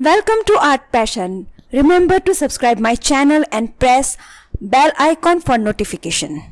Welcome to Art Passion. Remember to subscribe my channel and press bell icon for notification.